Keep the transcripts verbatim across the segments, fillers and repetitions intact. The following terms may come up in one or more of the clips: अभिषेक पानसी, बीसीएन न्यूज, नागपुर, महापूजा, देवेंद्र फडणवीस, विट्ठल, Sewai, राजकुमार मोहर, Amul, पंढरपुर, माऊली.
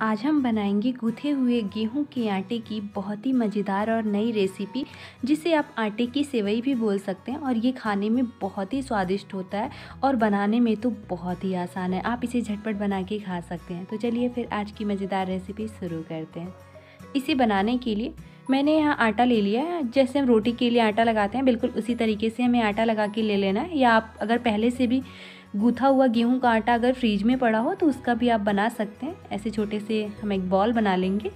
आज हम बनाएंगे गूथे हुए गेहूं के आटे की बहुत ही मज़ेदार और नई रेसिपी, जिसे आप आटे की सेवई भी बोल सकते हैं। और ये खाने में बहुत ही स्वादिष्ट होता है और बनाने में तो बहुत ही आसान है। आप इसे झटपट बना के खा सकते हैं। तो चलिए फिर आज की मज़ेदार रेसिपी शुरू करते हैं। इसे बनाने के लिए मैंने यहाँ आटा ले लिया है। जैसे हम रोटी के लिए आटा लगाते हैं, बिल्कुल उसी तरीके से हमें आटा लगा के ले लेना है। या आप अगर पहले से भी गूथा हुआ गेहूं का आटा अगर फ्रीज में पड़ा हो तो उसका भी आप बना सकते हैं। ऐसे छोटे से हम एक बॉल बना लेंगे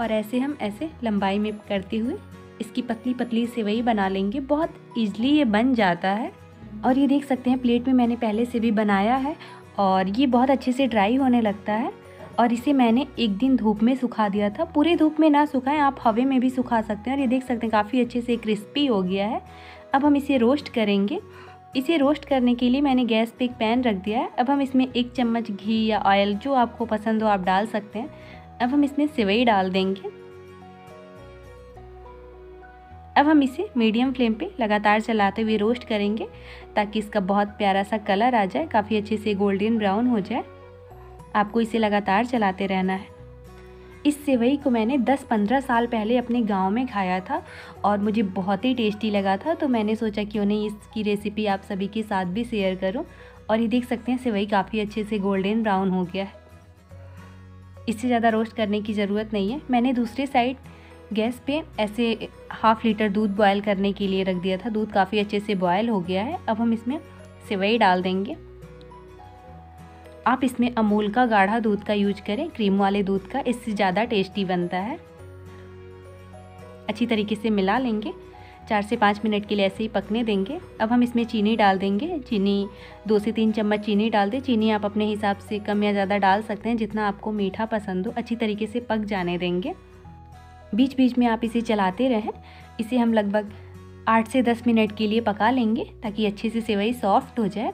और ऐसे हम ऐसे लंबाई में करते हुए इसकी पतली पतली सेवई बना लेंगे। बहुत ईजिली ये बन जाता है। और ये देख सकते हैं प्लेट में मैंने पहले से भी बनाया है और ये बहुत अच्छे से ड्राई होने लगता है। और इसे मैंने एक दिन धूप में सुखा दिया था। पूरे धूप में ना सुखाएं, आप हवा में भी सुखा सकते हैं। और ये देख सकते हैं काफ़ी अच्छे से क्रिस्पी हो गया है। अब हम इसे रोस्ट करेंगे। इसे रोस्ट करने के लिए मैंने गैस पे एक पैन रख दिया है। अब हम इसमें एक चम्मच घी या ऑयल, जो आपको पसंद हो आप डाल सकते हैं। अब हम इसमें सेवई डाल देंगे। अब हम इसे मीडियम फ्लेम पे लगातार चलाते हुए रोस्ट करेंगे ताकि इसका बहुत प्यारा सा कलर आ जाए, काफ़ी अच्छे से गोल्डन ब्राउन हो जाए। आपको इसे लगातार चलाते रहना है। इस सेवई को मैंने दस पंद्रह साल पहले अपने गांव में खाया था और मुझे बहुत ही टेस्टी लगा था, तो मैंने सोचा क्यों नहीं इसकी रेसिपी आप सभी के साथ भी शेयर करूं। और ये देख सकते हैं सेवई काफ़ी अच्छे से गोल्डन ब्राउन हो गया है। इससे ज़्यादा रोस्ट करने की ज़रूरत नहीं है। मैंने दूसरे साइड गैस पे ऐसे हाफ़ लीटर दूध बॉयल करने के लिए रख दिया था। दूध काफ़ी अच्छे से बॉयल हो गया है। अब हम इसमें सेवई डाल देंगे। आप इसमें अमूल का गाढ़ा दूध का यूज करें, क्रीम वाले दूध का, इससे ज़्यादा टेस्टी बनता है। अच्छी तरीके से मिला लेंगे। चार से पाँच मिनट के लिए ऐसे ही पकने देंगे। अब हम इसमें चीनी डाल देंगे। चीनी दो से तीन चम्मच चीनी डाल दें। चीनी आप अपने हिसाब से कम या ज़्यादा डाल सकते हैं, जितना आपको मीठा पसंद हो। अच्छी तरीके से पक जाने देंगे। बीच बीच में आप इसे चलाते रहें। इसे हम लगभग आठ से दस मिनट के लिए पका लेंगे ताकि अच्छे से सेवई सॉफ्ट हो जाए।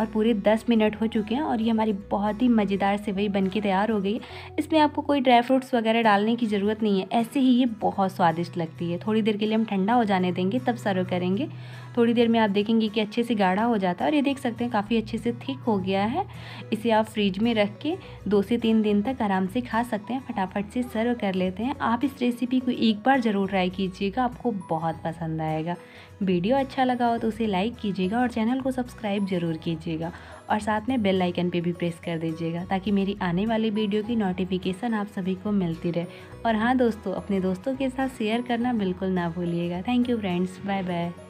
और पूरे दस मिनट हो चुके हैं और ये हमारी बहुत ही मज़ेदार सेवई बनके तैयार हो गई है। इसमें आपको कोई ड्राई फ्रूट्स वगैरह डालने की ज़रूरत नहीं है। ऐसे ही ये बहुत स्वादिष्ट लगती है। थोड़ी देर के लिए हम ठंडा हो जाने देंगे, तब सर्व करेंगे। थोड़ी देर में आप देखेंगे कि अच्छे से गाढ़ा हो जाता है और ये देख सकते हैं काफ़ी अच्छे से थिक हो गया है। इसे आप फ्रिज में रख के दो से तीन दिन तक आराम से खा सकते हैं। फटाफट से सर्व कर लेते हैं। आप इस रेसिपी को एक बार ज़रूर ट्राई कीजिएगा, आपको बहुत पसंद आएगा। वीडियो अच्छा लगा हो तो उसे लाइक कीजिएगा और चैनल को सब्सक्राइब ज़रूर कीजिएगा। और साथ में बेल आइकन पे भी प्रेस कर दीजिएगा ताकि मेरी आने वाली वीडियो की नोटिफिकेशन आप सभी को मिलती रहे। और हाँ दोस्तों, अपने दोस्तों के साथ शेयर करना बिल्कुल ना भूलिएगा। Thank you friends, bye bye.